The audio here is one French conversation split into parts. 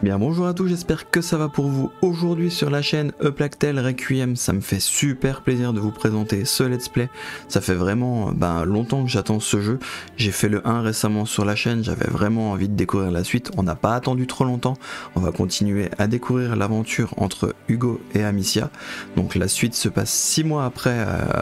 Bien bonjour à tous, j'espère que ça va pour vous. Aujourd'hui sur la chaîne A Plague Tale Requiem, ça me fait super plaisir de vous présenter ce let's play. Ça fait vraiment longtemps que j'attends ce jeu. J'ai fait le 1 récemment sur la chaîne, j'avais vraiment envie de découvrir la suite. On n'a pas attendu trop longtemps, on va continuer à découvrir l'aventure entre Hugo et Amicia. Donc la suite se passe 6 mois après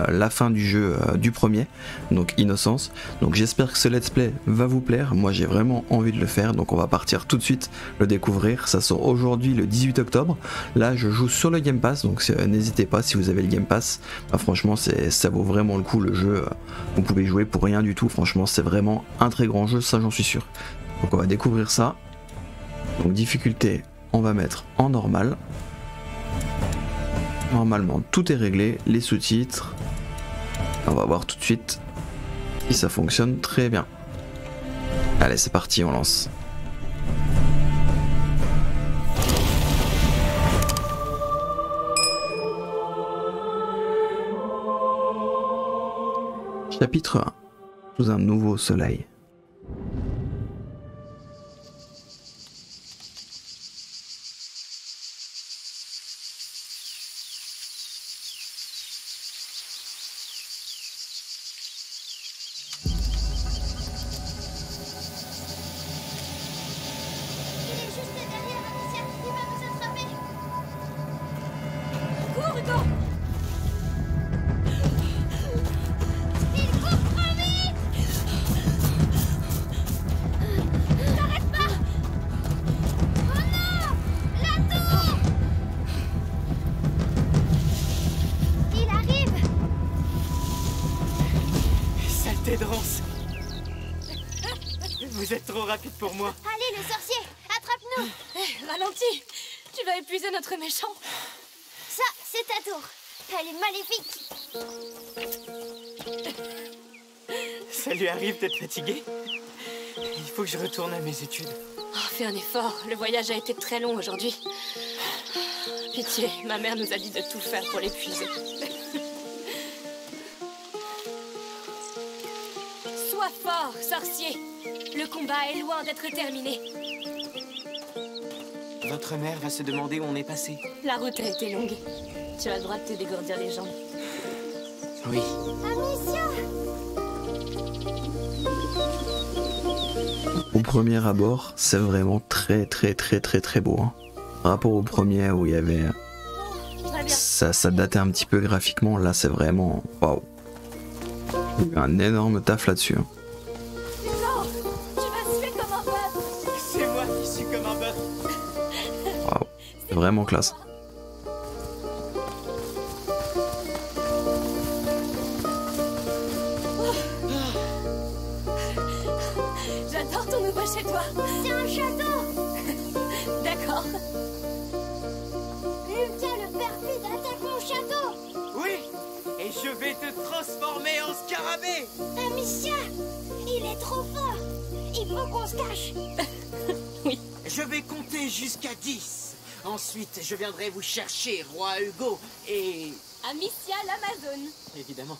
la fin du jeu du premier, donc Innocence. Donc j'espère que ce let's play va vous plaire, moi j'ai vraiment envie de le faire, donc on va partir tout de suite le découvrir. Ça sort aujourd'hui le 18 octobre. Là, je joue sur le Game Pass, donc n'hésitez pas si vous avez le Game Pass. Franchement, ça vaut vraiment le coup le jeu. Vous pouvez jouer pour rien du tout. Franchement, c'est vraiment un très grand jeu, ça j'en suis sûr. Donc on va découvrir ça. Donc difficulté, on va mettre en normal. Normalement, tout est réglé, les sous-titres. On va voir tout de suite si ça fonctionne très bien. Allez, c'est parti, on lance. Chapitre 1. Sous un nouveau soleil. Vous êtes trop rapide pour moi. Allez, les sorciers, attrape-nous. Ralentis, tu vas épuiser notre méchant. Ça, c'est ta tour. Elle est maléfique. Ça lui arrive d'être fatiguée. Il faut que je retourne à mes études. Oh, fais un effort, le voyage a été très long aujourd'hui. Pitié, ma mère nous a dit de tout faire pour l'épuiser. Sois fort, sorcier. Le combat est loin d'être terminé. Votre mère va se demander où on est passé. La route a été longue. Tu as le droit de te dégourdir les jambes. Oui. Amicia ! Au premier abord, c'est vraiment très beau. Rapport au premier où il y avait... Ça datait un petit peu graphiquement. Là, c'est vraiment... Waouh. Il y a eu un énorme taf là-dessus. Vraiment classe. J'adore ton nouveau chez toi. C'est un château. D'accord. Lucas le perfide attaque mon château. Oui, et je vais te transformer en scarabée. Amicia, il est trop fort. Il faut qu'on se cache. Oui. Je vais compter jusqu'à 10. Ensuite, je viendrai vous chercher, roi Hugo, et... Amicia l'Amazone. Évidemment.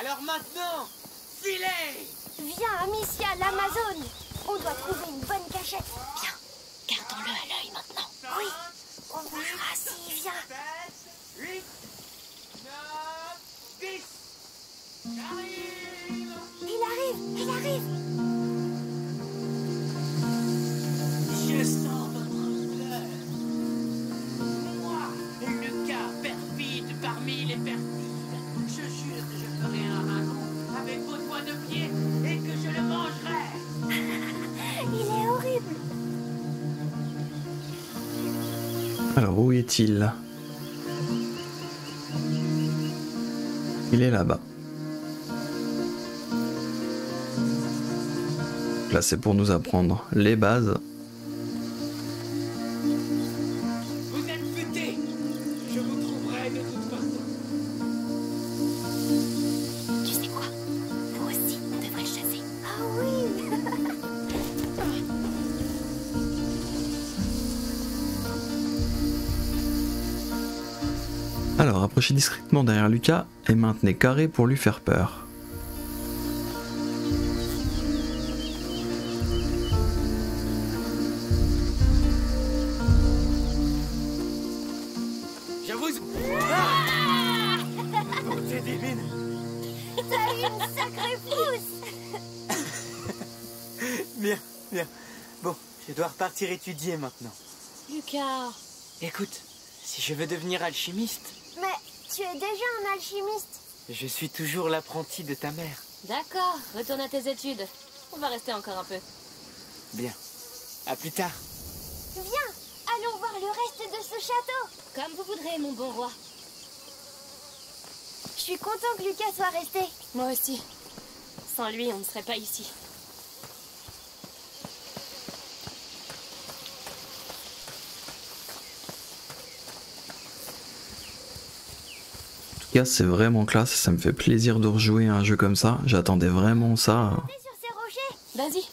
Alors maintenant, filez! Viens, Amicia l'Amazone. On doit trouver une bonne cachette. Bien, gardons-le à l'œil maintenant. Oui, on verra s'il vient. 7, 8, 9, 10. J'arrive! Il arrive, il arrive. Je sens... Parmi les perfides, je jure que je ferai un ragon avec vos doigts de pied et que je le mangerai. Il est horrible. Alors où est-il? Il est là-bas. Là c'est pour nous apprendre les bases. Alors approchez discrètement derrière Lucas et maintenez carré pour lui faire peur. Bien, bien. Bon, je dois repartir étudier maintenant. Lucas... Écoute, si je veux devenir alchimiste... Mais tu es déjà un alchimiste. Je suis toujours l'apprenti de ta mère. D'accord, retourne à tes études. On va rester encore un peu. Bien. À plus tard. Viens, allons voir le reste de ce château. Comme vous voudrez, mon bon roi. Je suis content que Lucas soit resté. Moi aussi. Sans lui, on ne serait pas ici. En tout cas, c'est vraiment classe. Ça me fait plaisir de rejouer à un jeu comme ça. J'attendais vraiment ça. Vas-y,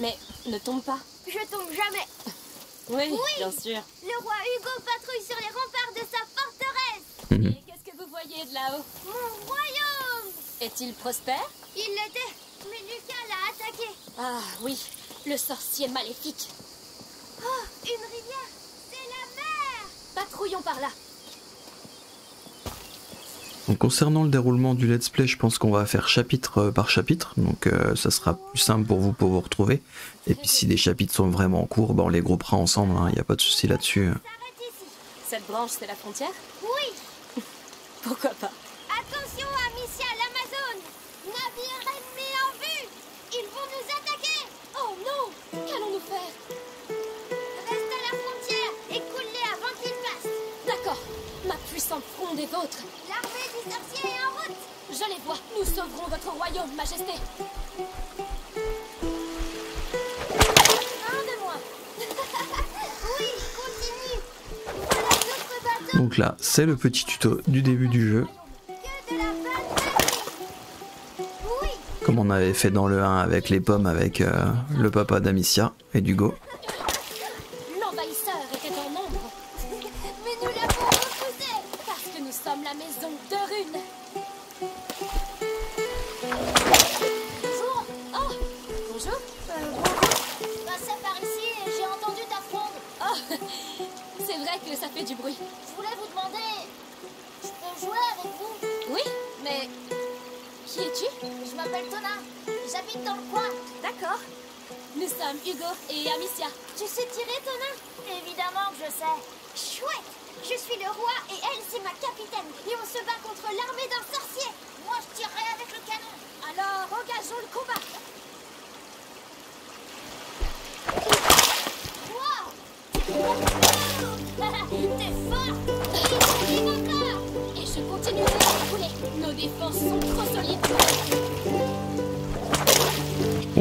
mais ne tombe pas. Je tombe jamais. Oui, oui, bien sûr. Le roi Hugo patrouille sur les remparts de sa forteresse. Mmh. Et qu'est-ce que vous voyez de là-haut? Mon royaume. Est-il prospère? Il l'était, mais Lucas l'a attaqué. Ah oui, le sorcier maléfique. Oh, une rivière, c'est la mer. Patrouillons par là. Donc concernant le déroulement du let's play, je pense qu'on va faire chapitre par chapitre, donc ça sera plus simple pour vous retrouver. Et puis si des chapitres sont vraiment en cours, bah on les groupera ensemble, il n'y a pas de souci là-dessus. Cette branche c'est la frontière? Oui. Pourquoi pas? Attention Amicia, l'Amazone! Navire ennemi en vue! Ils vont nous attaquer! Oh non! Qu'allons-nous faire? Reste à la frontière et coule-les avant qu'ils passent! D'accord, ma puissante fronde est vôtre! Sorcier en route. Je les vois, nous sauverons votre royaume, majesté. Un de moi. Oui, continue. Voilà notre bateau. Donc là, c'est le petit tuto du début du jeu. Comme on avait fait dans le 1 avec les pommes, avec le papa d'Amicia et d'Hugo.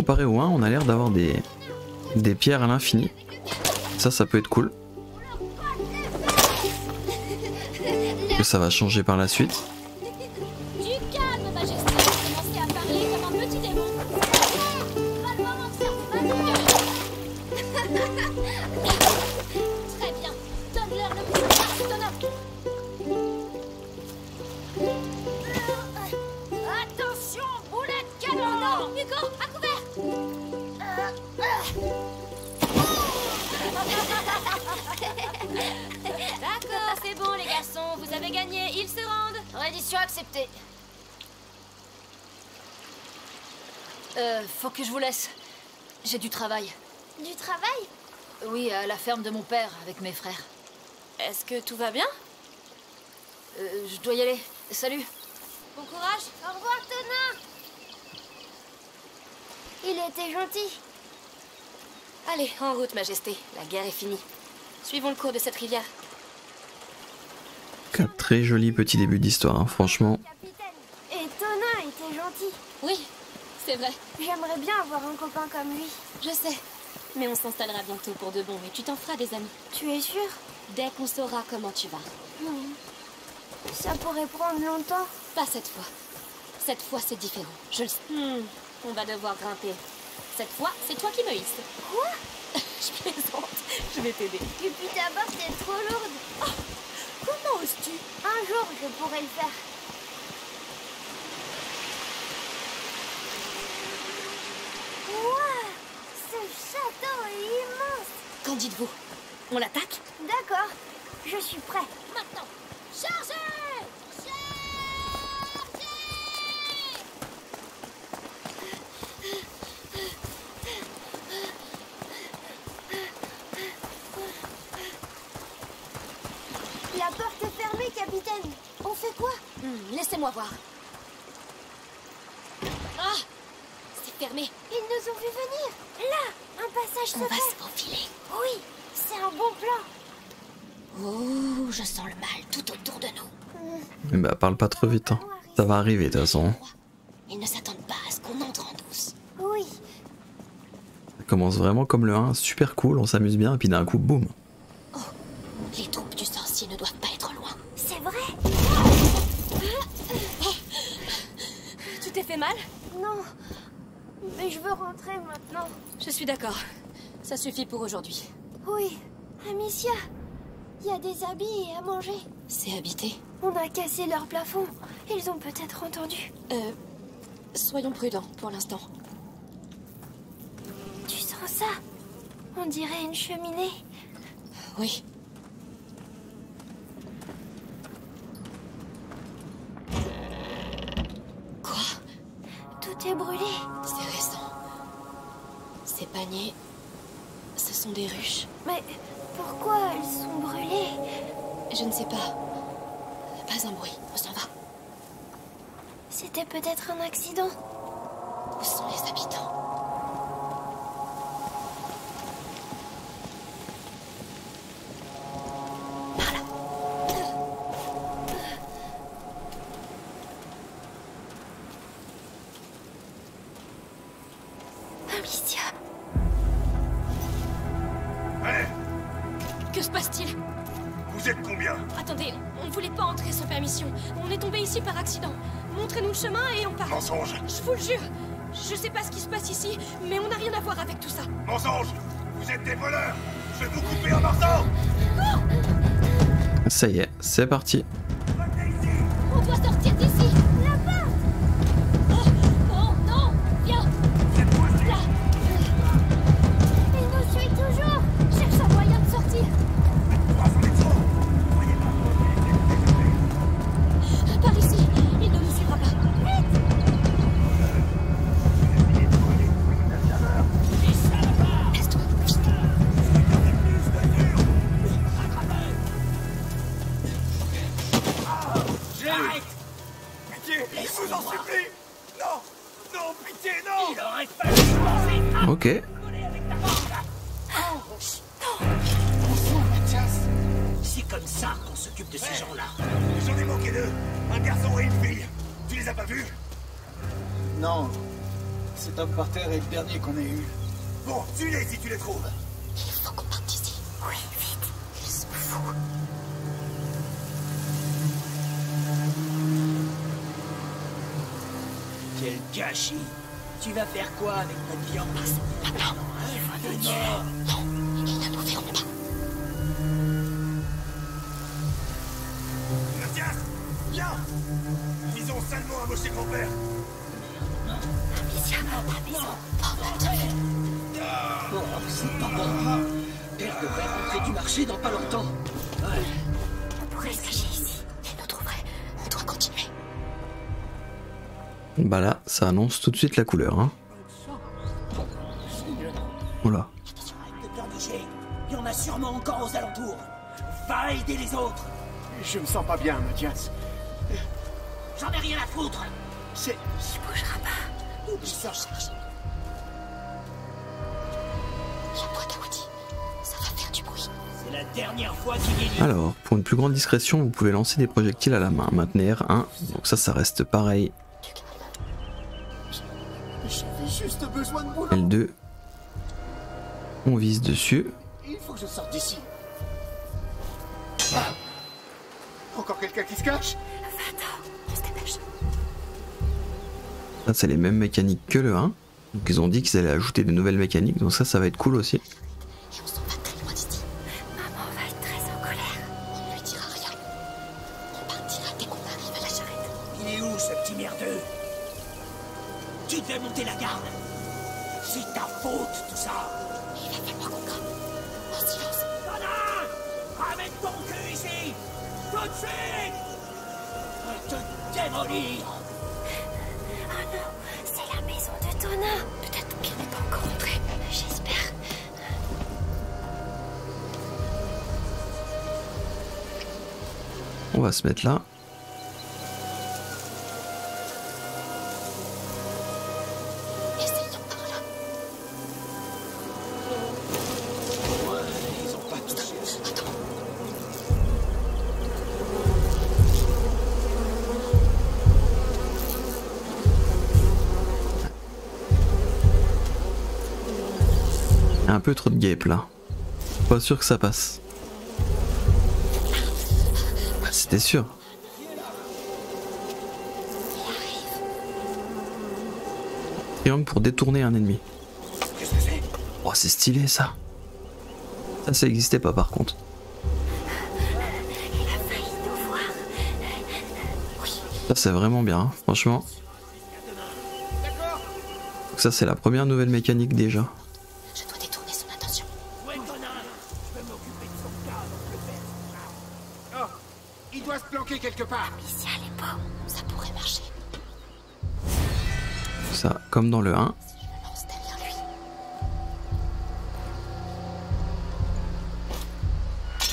Comparé au 1, on a l'air d'avoir des pierres à l'infini. Ça peut être cool. Que ça va changer par la suite. Faut que je vous laisse. J'ai du travail. Du travail? Oui, à la ferme de mon père, avec mes frères. Est-ce que tout va bien? Je dois y aller. Salut. Bon courage. Au revoir, Tonin. Il était gentil. Allez, en route, majesté. La guerre est finie. Suivons le cours de cette rivière. Un très joli petit début d'histoire, hein, franchement. Et Tonin était gentil. Oui. C'est vrai. J'aimerais bien avoir un copain comme lui. Je sais. Mais on s'installera bientôt pour de bon et tu t'en feras des amis. Tu es sûre? Dès qu'on saura comment tu vas. Mmh. Ça pourrait prendre longtemps. Pas cette fois. Cette fois, c'est différent. Je le sais. Mmh. On va devoir grimper. Cette fois, c'est toi qui me hisse. Quoi? Je plaisante. Je vais t'aider. Et puis ta barre, c'est trop lourde. Oh, comment oses-tu? Un jour, je pourrais le faire. Qu'en dites-vous? On l'attaque? D'accord, je suis prêt. Maintenant, chargez! Chargez! capitaine, on fait quoi? Laissez-moi voir. Ah! C'est fermé. Ils nous ont vu venir. Là, un passage secret. On va se profiler. Oui, c'est un bon plan. Oh, je sens le mal tout autour de nous. Mais bah, parle pas trop vite, hein. Ça va arriver de toute façon. Ils ne s'attendent pas à ce qu'on entre en douce. Oui. Ça commence vraiment comme le 1, super cool, on s'amuse bien, et puis d'un coup, boum. Oh, les troupes du sorcier ne doivent pas être loin. C'est vrai? Tu t'es fait mal? Non, mais je veux rentrer maintenant. Je suis d'accord, ça suffit pour aujourd'hui. Oui, Amicia, il y a des habits et à manger. C'est habité? On a cassé leur plafond, ils ont peut-être entendu. Soyons prudents pour l'instant. Tu sens ça? On dirait une cheminée. Oui. Quoi? Tout est brûlé. C'est récent. Ces paniers, ce sont des ruches. Mais pourquoi elles sont brûlées? Je ne sais pas. Pas un bruit, on s'en va. C'était peut-être un accident. Où sont les habitants? Par là. Amicia. Allez. Que se passe-t-il? Vous êtes combien? Attendez, on ne voulait pas entrer sans permission. On est tombé ici par accident. Montrez-nous le chemin et on part. Mensonge! Je vous le jure! Je sais pas ce qui se passe ici, mais on n'a rien à voir avec tout ça. Mensonge! Vous êtes des voleurs! Je vais vous couper en morceaux! Oh, ça y est, c'est parti. On doit sortir d'ici! Là-bas! Oh non! Viens! Là! Il nous suit toujours! Cherche un moyen de sortir! Par ici! Ok. Bonjour Mathias. C'est comme ça qu'on s'occupe de ces gens-là. J'en ai manqué deux. Un garçon et une fille. Tu les as pas vus? Non. Cet homme par terre est le dernier qu'on ait eu. Bon, tue-les si tu les trouves. Il faut qu'on parte d'ici. Oui, vite. Ils sont fous. Quel gâchis. Tu vas faire quoi avec notre viande? Maintenant, il faut nous tuer. Non, ils ne nous verront pas. Mathias, viens. Ils ont salement amoché grand-père. Amicia, Amicia. Oh, c'est pas bon. Père devrait rentrer du marché dans pas longtemps. On pourrait se cacher ici. Ils nous trouveraient. On doit continuer. Bah là, ça annonce tout de suite la couleur, hein. Oula. Attention, arrête de pleurnicher. Il y en a sûrement encore aux alentours. Va aider les autres. Je me sens pas bien, Mathias. J'en ai rien à foutre. C'est... Il bougera pas. Oublie ça. La boîte à outils. Ça va faire du bruit. C'est la dernière fois qu'il y a... Alors, pour une plus grande discrétion, vous pouvez lancer des projectiles à la main. Maintenir un. Donc ça reste pareil. L2. On vise dessus. Il faut que je sorte d'ici. Ah. Encore quelqu'un qui se cache. Va-t'en, on se dépêche. Ça c'est les mêmes mécaniques que le 1. Donc ils ont dit qu'ils allaient ajouter de nouvelles mécaniques, donc ça va être cool aussi. Et on s'en va très loin d'ici. Maman va être très en colère. On ne lui dira rien. On partira dès qu'on arrive à la charrette. Il est où ce petit merdeux? Tu devais monter la garde. C'est ta faute tout ça. Il va falloir qu'on campe. En silence. Madame, ramène ton cul ici. Tout de suite. Je te démolir. Oh non, c'est la maison de Tona. Peut-être qu'elle n'est pas encore rentrée. J'espère. On va se mettre là. Un peu trop de guêpes là. Pas sûr que ça passe. C'était sûr. Triangle pour détourner un ennemi. Oh, c'est stylé ça. Ça n'existait pas par contre. Ça c'est vraiment bien, hein, franchement. Donc ça c'est la première nouvelle mécanique déjà. Ça, comme dans le 1. J'ai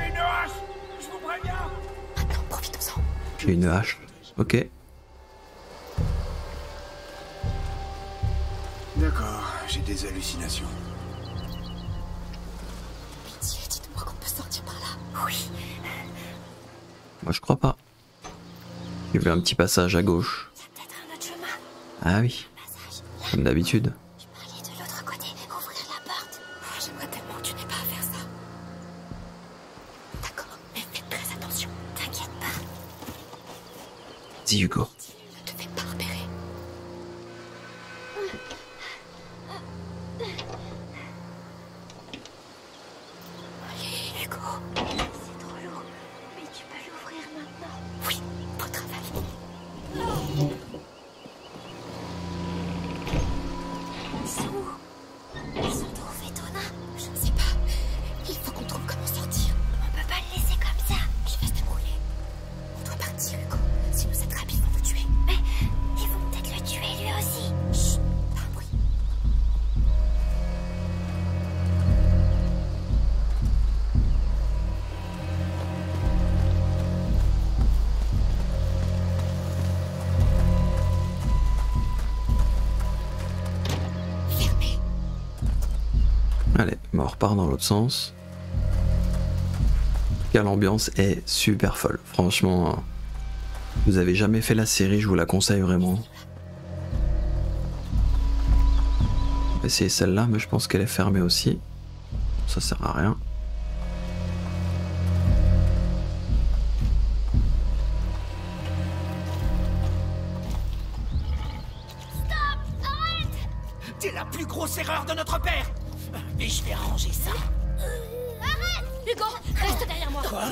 une hache, je vous préviens. Maintenant, profitons-en. J'ai une hache, ok. D'accord, j'ai des hallucinations. Pitié, dites-moi qu'on peut sortir par là. Oui. Moi, je crois pas. J'ai vu un petit passage à gauche. Ah oui, comme d'habitude. Dis Hugo. Dans l'autre sens. Car l'ambiance est super folle. Franchement, vous avez jamais fait la série, je vous la conseille vraiment. On va essayer celle-là, mais je pense qu'elle est fermée aussi. Ça sert à rien. Stop, arrête ! T'es la plus grosse erreur de notre père. Mais je vais arranger ça. Arrête Hugo, reste derrière moi. Quoi ?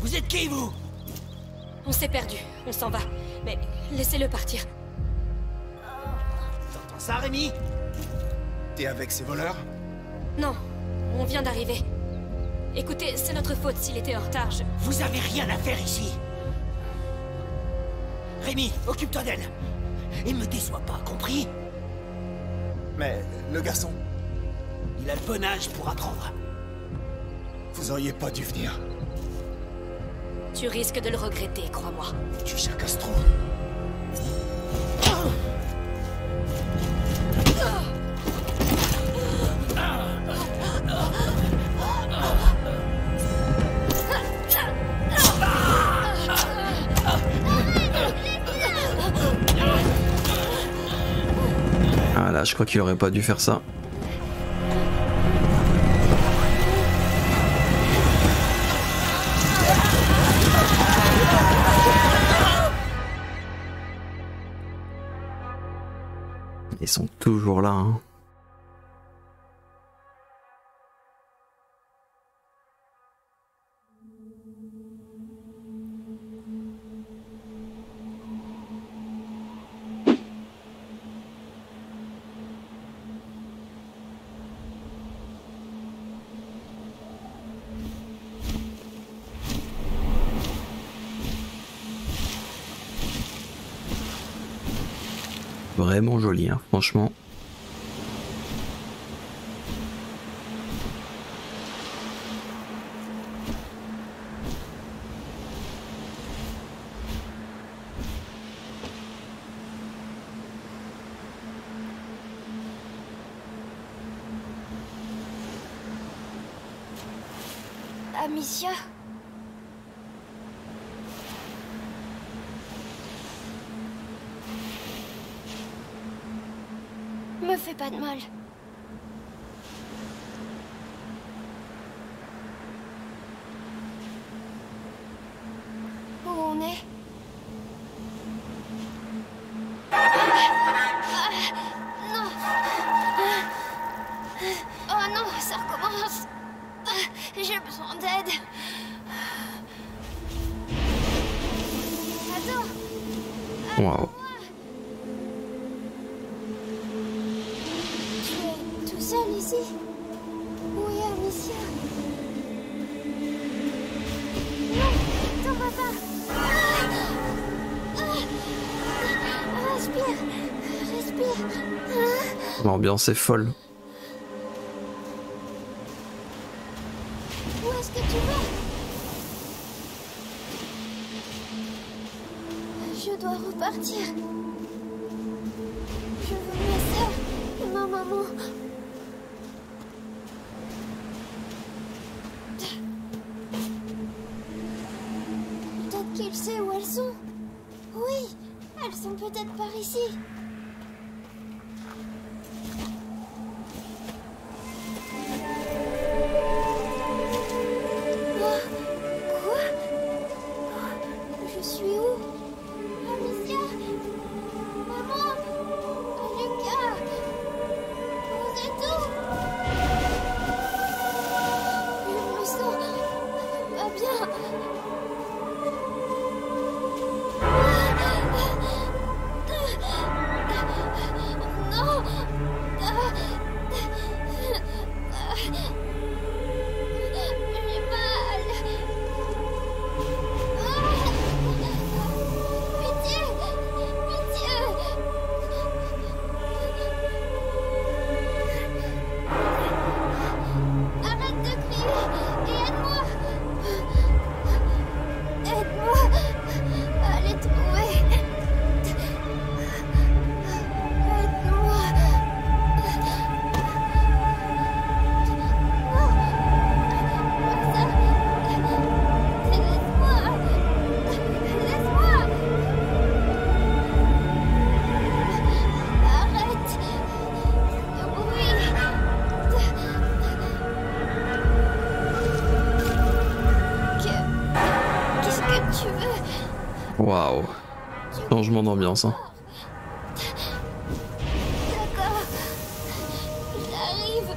Vous êtes qui, vous ? On s'est perdu, on s'en va. Mais laissez-le partir. T'entends ça, Rémi ? T'es avec ces voleurs ? Non, on vient d'arriver. Écoutez, c'est notre faute s'il était en retard, je... Vous avez rien à faire ici. Rémi, occupe-toi d'elle. Et me déçois pas, compris ? Mais le garçon... Il a le bon âge pour apprendre. Vous auriez pas dû venir. Tu risques de le regretter, crois-moi. Tu chacasses trop. Ah là, je crois qu'il aurait pas dû faire ça. Ils sont toujours là, hein. Vraiment joli, hein, franchement. Amicia ? Me fais pas de mal. Où on est ? Non ! Oh non, ça recommence. J'ai besoin d'aide. Attends. Wow. Tu es tout seul ici? Où est Amicia? Non, t'en vas pas. Respire, respire. L'ambiance est folle. Waouh, changement d'ambiance, hein. D'accord, j'arrive.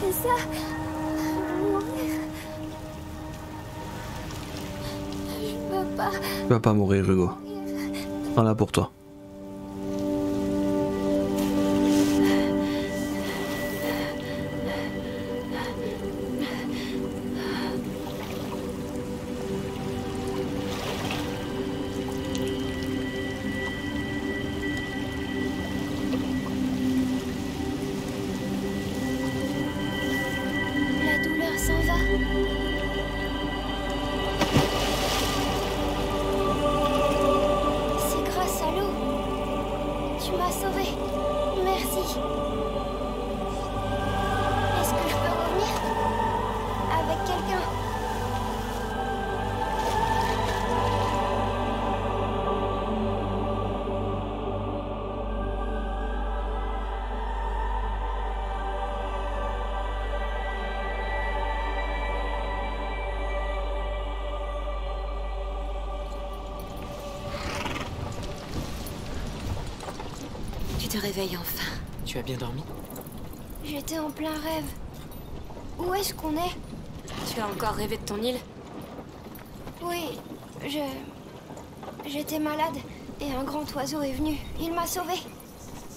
C'est ça, mourir. Je peux pas. Tu vas pas mourir, Hugo. Voilà pour toi. Je te réveille enfin. Tu as bien dormi? J'étais en plein rêve. Où est-ce qu'on est? Tu as encore rêvé de ton île? Oui, j'étais malade et un grand oiseau est venu. Il m'a sauvée.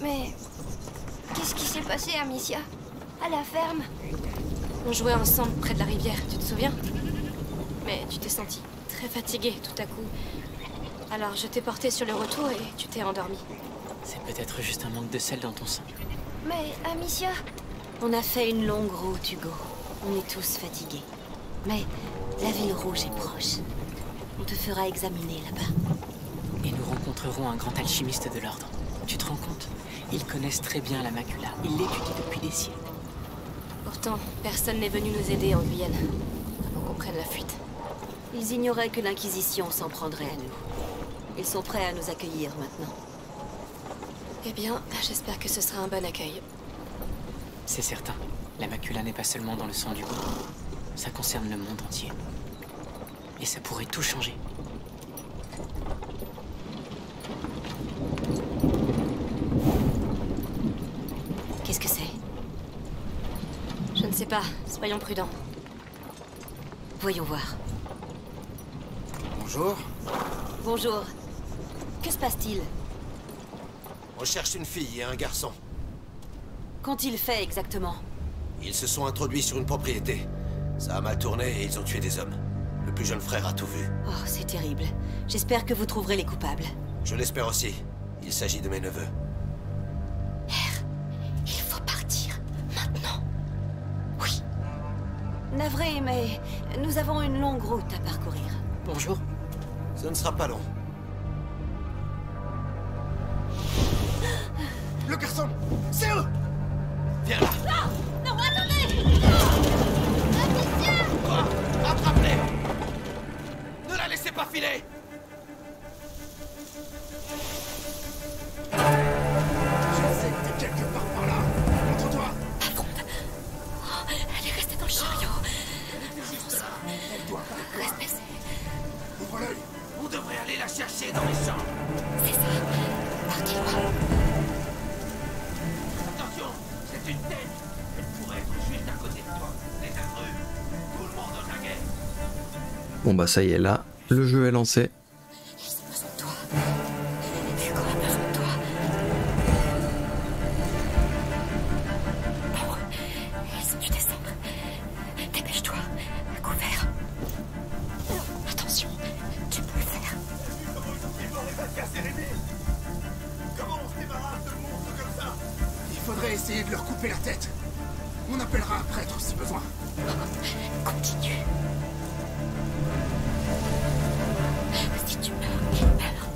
Mais qu'est-ce qui s'est passé, Amicia? À la ferme? On jouait ensemble près de la rivière, tu te souviens? Mais tu t'es sentie très fatiguée tout à coup. Alors je t'ai portée sur le retour et tu t'es endormie. C'est peut-être juste un manque de sel dans ton sang. Mais, Amicia... On a fait une longue route, Hugo. On est tous fatigués. Mais la ville rouge est proche. On te fera examiner là-bas. Et nous rencontrerons un grand alchimiste de l'ordre. Tu te rends compte? Ils connaissent très bien la Macula. Ils l'étudient depuis des siècles. Pourtant, personne n'est venu nous aider en Guyane, avant qu'on prenne la fuite. Ils ignoraient que l'Inquisition s'en prendrait à nous. Ils sont prêts à nous accueillir maintenant. Eh bien, j'espère que ce sera un bon accueil. C'est certain. La Macula n'est pas seulement dans le sang du corps. Ça concerne le monde entier. Et ça pourrait tout changer. Qu'est-ce que c'est? Je ne sais pas. Soyons prudents. Voyons voir. Bonjour. Bonjour. Que se passe-t-il? On cherche une fille et un garçon. Qu'ont-ils fait exactement? Ils se sont introduits sur une propriété. Ça a mal tourné et ils ont tué des hommes. Le plus jeune frère a tout vu. Oh, c'est terrible. J'espère que vous trouverez les coupables. Je l'espère aussi. Il s'agit de mes neveux. R, il faut partir. Maintenant. Oui. Navré, mais nous avons une longue route à parcourir. Bonjour. Ce ne sera pas long. Le garçon, c'est eux! Viens là! Non, non, attendez! Amicia! Oh, attrapez-les! Ne la laissez pas filer! Je sais que t'es quelque part par là! Montre-toi! Pas grave! Oh, elle est restée dans le chariot! Montre-toi! Laisse passer! Ouvre l'œil! On devrait aller la chercher dans les champs! C'est ça! Partez-moi! Une tête, elle pourrait être juste à côté de toi. Les intrus, tout le monde en jaguet. Bon bah ça y est, là, le jeu est lancé. Ils ont besoin de toi. Hugo a besoin de toi. Bon, ils sont du décembre. Dépêche-toi, à couvert. Attention, tu peux le faire. T'as vu comment ils ont fait pour les faire casser les billes? Comment on se débarrasse de monstres comme ça? Il faudrait essayer de leur couper la tête. On appellera un prêtre si besoin. Oh, continue. Si tu meurs, il meurt.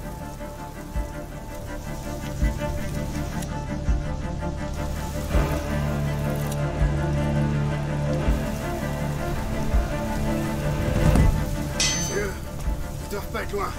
C'est eux. Ils doivent pas être loin.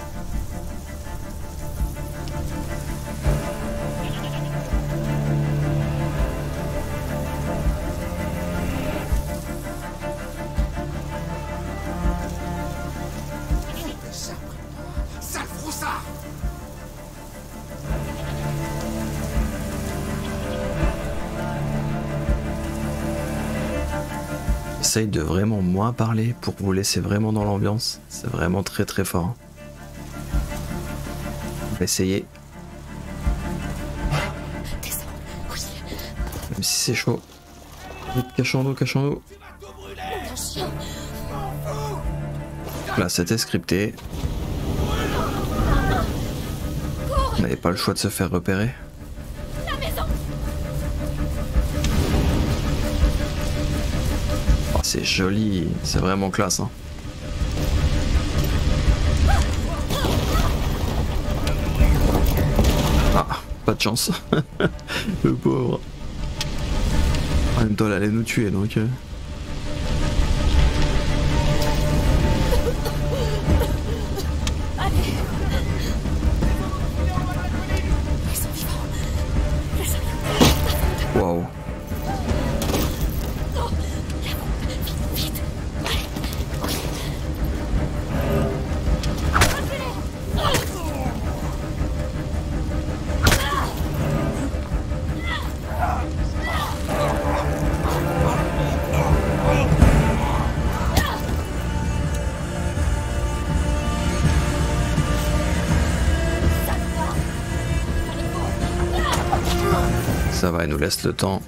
J'essaye de vraiment moins parler pour vous laisser vraiment dans l'ambiance, c'est vraiment très très fort. On va essayer. Même si c'est chaud. Cachons-nous, cachons-nous. Là c'était scripté. On n'avait pas le choix de se faire repérer. C'est joli, c'est vraiment classe hein. Ah, pas de chance. Le pauvre. En même temps elle allait nous tuer donc... Ça va, elle nous laisse le temps.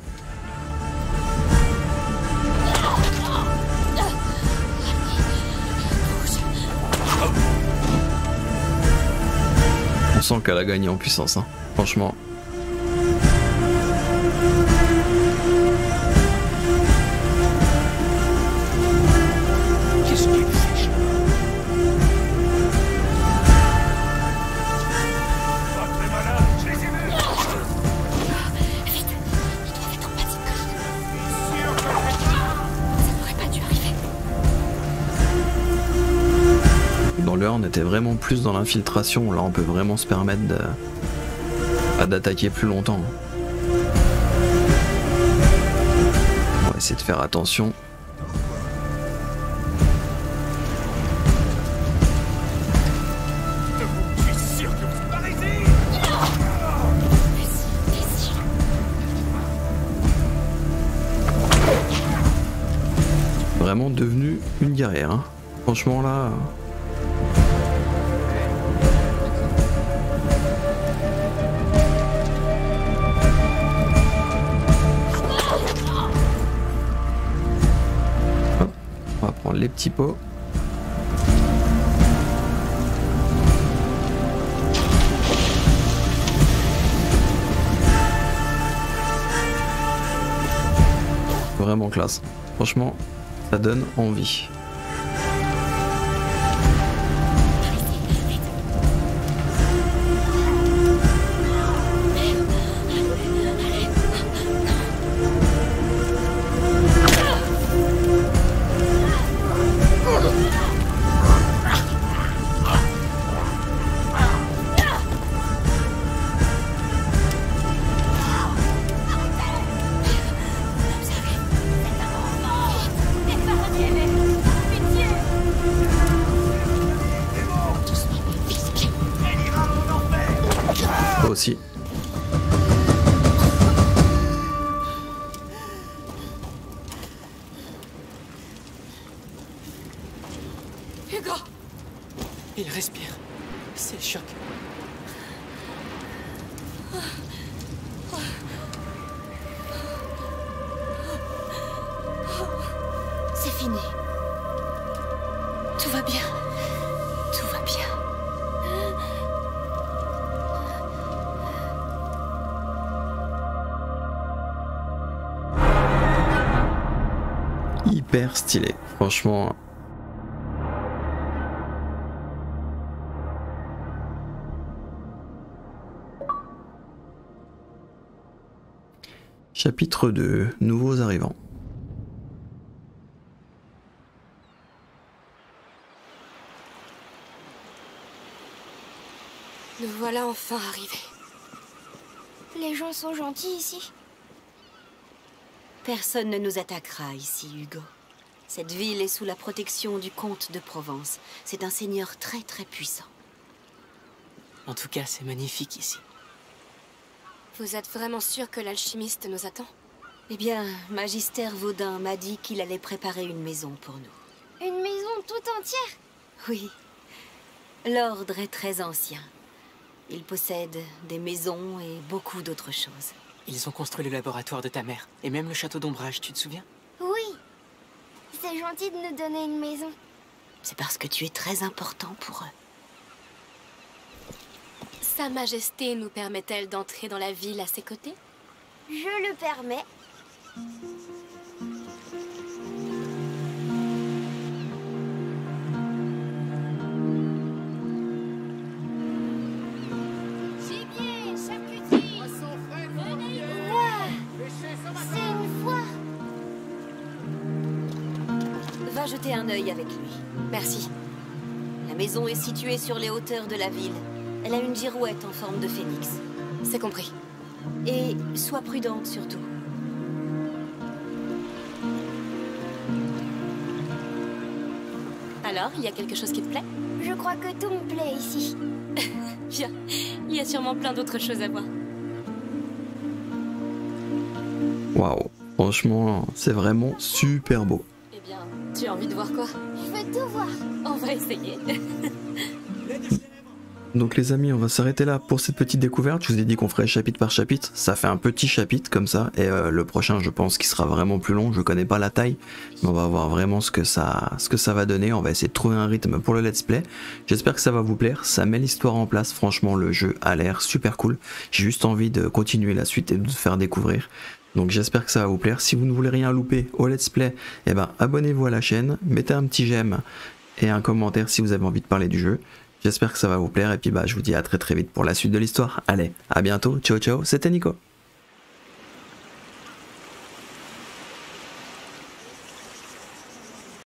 On sent qu'elle a gagné en puissance, hein. Franchement. là on était vraiment plus dans l'infiltration, là on peut vraiment se permettre d'attaquer plus longtemps. On va essayer de faire attention. Vraiment devenu une guerrière, hein. Franchement là... Hop. On va prendre les petits pots. Vraiment classe. Franchement, ça donne envie. Hyper stylé, franchement. Chapitre 2, nouveaux arrivants. Nous voilà enfin arrivés. Les gens sont gentils ici. Personne ne nous attaquera ici, Hugo. Cette ville est sous la protection du comte de Provence. C'est un seigneur très très puissant. En tout cas, c'est magnifique ici. Vous êtes vraiment sûr que l'alchimiste nous attend? Eh bien, Magistère Vaudin m'a dit qu'il allait préparer une maison pour nous. Une maison toute entière? Oui. L'ordre est très ancien. Il possède des maisons et beaucoup d'autres choses. Ils ont construit le laboratoire de ta mère, et même le château d'ombrage, tu te souviens? Oui. C'est gentil de nous donner une maison. C'est parce que tu es très important pour eux. Sa Majesté nous permet-elle d'entrer dans la ville à ses côtés? Je le permets. Jetez un œil avec lui. Merci. La maison est située sur les hauteurs de la ville. Elle a une girouette en forme de phénix. C'est compris. Et sois prudente surtout. Alors, il y a quelque chose qui te plaît? Je crois que tout me plaît ici. Viens, il y a sûrement plein d'autres choses à voir. Waouh, franchement, c'est vraiment super beau. Tu as envie de voir quoi? Je veux tout voir. On va essayer. Donc les amis, on va s'arrêter là pour cette petite découverte. Je vous ai dit qu'on ferait chapitre par chapitre. Ça fait un petit chapitre comme ça. Et le prochain, je pense qu'il sera vraiment plus long. Je connais pas la taille, mais on va voir vraiment ce que ça va donner. On va essayer de trouver un rythme pour le let's play. J'espère que ça va vous plaire. Ça met l'histoire en place. Franchement, le jeu a l'air super cool. J'ai juste envie de continuer la suite et de vous faire découvrir. Donc j'espère que ça va vous plaire. Si vous ne voulez rien louper au let's play, eh ben, abonnez-vous à la chaîne, mettez un petit j'aime et un commentaire si vous avez envie de parler du jeu. J'espère que ça va vous plaire et puis bah, je vous dis à très très vite pour la suite de l'histoire. Allez, à bientôt, ciao ciao, c'était Nico.